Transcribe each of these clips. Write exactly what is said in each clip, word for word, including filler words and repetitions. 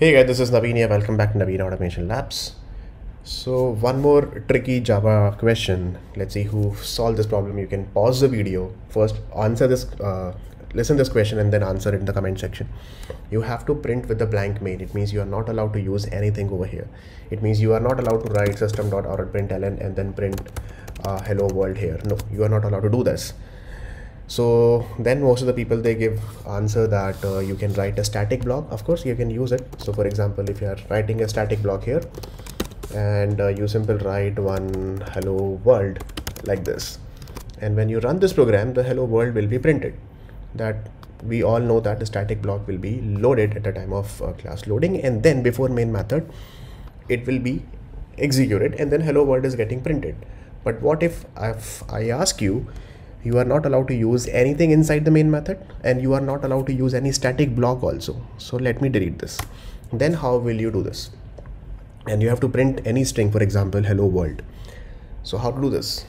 Hey guys, this is Naveen here. Welcome back to Naveen Automation Labs. So one more tricky Java question. Let's see who solved this problem. You can pause the video, first answer this, uh, listen this question and then answer it in the comment section. You have to print with the blank main. It means you are not allowed to use anything over here. It means you are not allowed to write system.out.println and then print uh, hello world here. No, you are not allowed to do this. So then most of the people, they give answer that uh, you can write a static block. Of course you can use it. So for example, if you are writing a static block here and uh, you simply write one hello world like this, and when you run this program, the hello world will be printed. That we all know that the static block will be loaded at the time of uh, class loading, and then before main method it will be executed, and then hello world is getting printed. But what if if I ask you, you are not allowed to use anything inside the main method, and you are not allowed to use any static block also. So let me delete this. Then how will you do this? And you have to print any string, for example, hello world. So how to do this?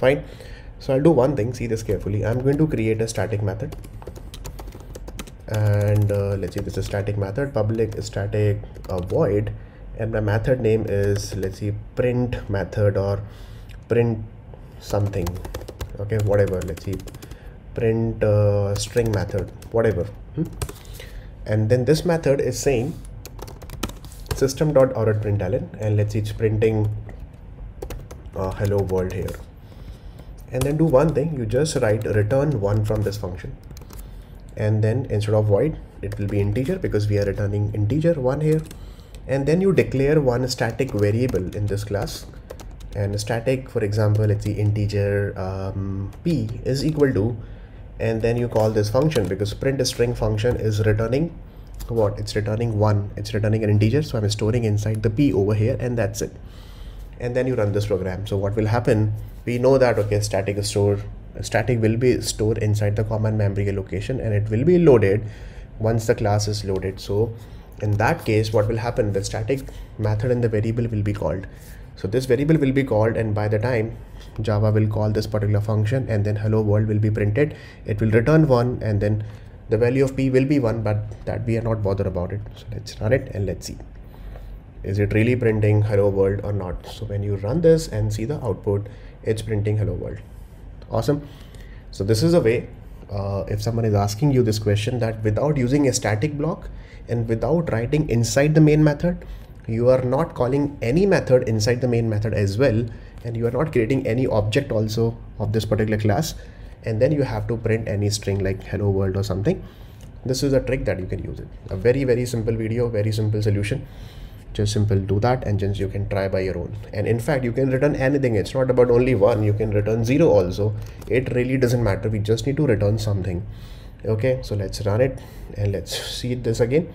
Fine. So I'll do one thing. See this carefully. I'm going to create a static method. And uh, let's see, this is static method, public static uh, void. And my method name is, let's see, print method or print something. Okay, whatever, let's see, print uh, string method, whatever. hmm? And then this method is saying system.out.println, and let's see, it's printing uh, hello world here. And then do one thing, you just write return one from this function, and then instead of void it will be integer, because we are returning integer one here. And then you declare one static variable in this class, and static, for example, let's see, integer um, p is equal to, and then you call this function, because print string function is returning what? It's returning one, it's returning an integer, so I'm storing inside the p over here, and that's it. And then you run this program. So what will happen? We know that, okay, static is stored, static will be stored inside the common memory location, and it will be loaded once the class is loaded. So in that case, what will happen? The static method and the variable will be called. So this variable will be called, and by the time Java will call this particular function, and then hello world will be printed. It will return one, and then the value of p will be one, but that we are not bothered about it. So let's run it and let's see, is it really printing hello world or not? So when you run this and see the output, it's printing hello world. Awesome. So this is a way, uh, if someone is asking you this question, that without using a static block and without writing inside the main method, you are not calling any method inside the main method as well, and you are not creating any object also of this particular class, and then you have to print any string like hello world or something. This is a trick that you can use it. A very very simple video, very simple solution. Just simple do that, and just you can try by your own. And in fact, you can return anything. It's not about only one, you can return zero also. It really doesn't matter, we just need to return something. Okay, so let's run it and let's see this again.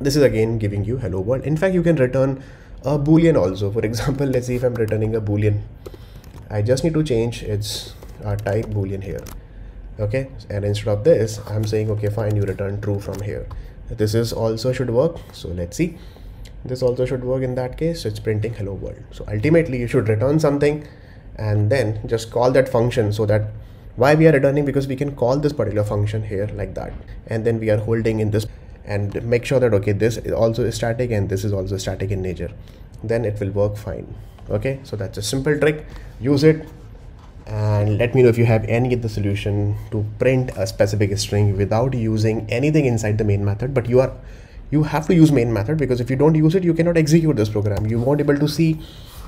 This is again giving you hello world. In fact, you can return a boolean also. For example, let's see, if I'm returning a boolean, I just need to change its uh, type boolean here. Okay, and instead of this, I'm saying, okay, fine, you return true from here. This is also should work. So let's see, this also should work. In that case, it's printing hello world. So ultimately you should return something, and then just call that function. So that why we are returning, because we can call this particular function here like that, and then we are holding in this, and make sure that, okay, this is also is static and this is also static in nature, then it will work fine. Okay, so that's a simple trick. Use it and let me know if you have any other solution to print a specific string without using anything inside the main method. But you are you have to use main method, because if you don't use it, you cannot execute this program. You won't able to see,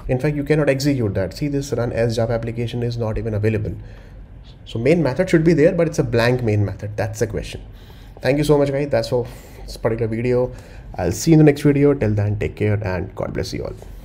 in fact you cannot execute that. See, this run as Java application is not even available. So main method should be there, but it's a blank main method. That's the question. Thank you so much guys, that's all for this particular video. I'll see you in the next video. Till then, take care and God bless you all.